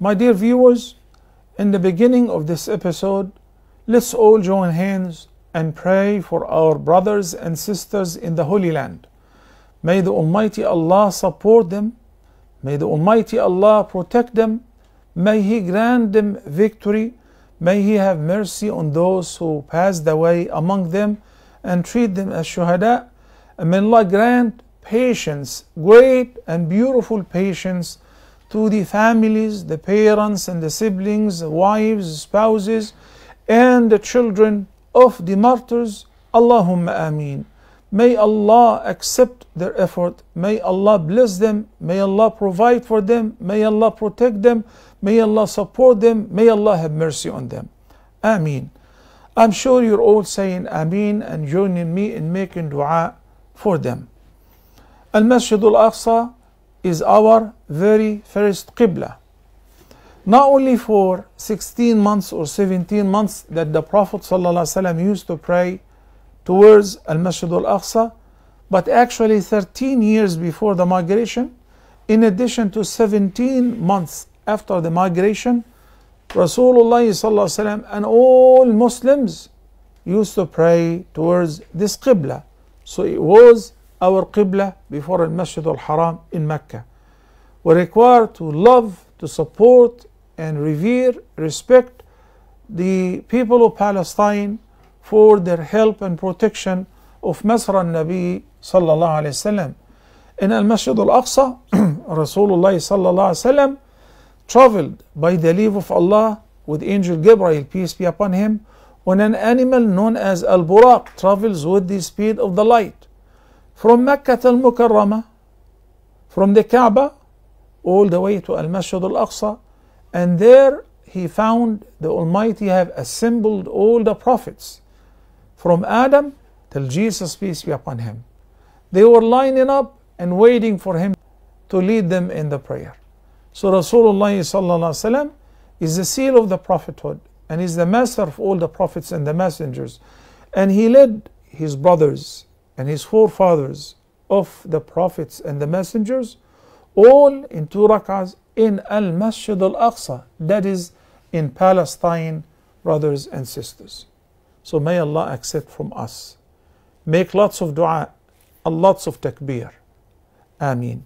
My dear viewers, in the beginning of this episode, let's all join hands and pray for our brothers and sisters in the Holy Land. May the Almighty Allah support them. May the Almighty Allah protect them. May He grant them victory. May He have mercy on those who passed away among them and treat them as shuhada. And may Allah grant patience, great and beautiful patience, to the families, the parents and the siblings, wives, spouses, and the children of the martyrs. Allahumma ameen. May Allah accept their effort. May Allah bless them. May Allah provide for them. May Allah protect them. May Allah support them. May Allah have mercy on them. Ameen. I'm sure you're all saying Ameen and joining me in making dua for them. Al-Masjid Al-Aqsa is our very first Qibla. Not only for 16 months or 17 months that the Prophet ﷺ used to pray towards Al-Masjid Al-Aqsa, but actually 13 years before the migration, in addition to 17 months after the migration, Rasulullah ﷺ and all Muslims used to pray towards this Qibla. So it was our Qibla before Al-Masjid Al-Haram in Mecca. We're required to love, to support, and revere, respect the people of Palestine for their help and protection of Masra al-Nabi sallallahu alayhi wasallam. In Al-Masjid Al-Aqsa, Rasulullah sallallahu alayhi wasallam traveled by the leave of Allah with Angel Gabriel, peace be upon him, when an animal known as al-Buraq travels with the speed of the light. From Mecca Al Mukarramah, from the Kaaba, all the way to Al-Masjid Al-Aqsa, and there he found the Almighty have assembled all the prophets from Adam till Jesus, peace be upon him. They were lining up and waiting for him to lead them in the prayer. So Rasulullah ﷺ is the seal of the prophethood and is the master of all the prophets and the messengers, and he led his brothers and his forefathers of the prophets and the messengers all in 2 rak'ahs in Al-Masjid Al-Aqsa, that is in Palestine, brothers and sisters. So may Allah accept from us. Make lots of dua, lots of takbir. Ameen.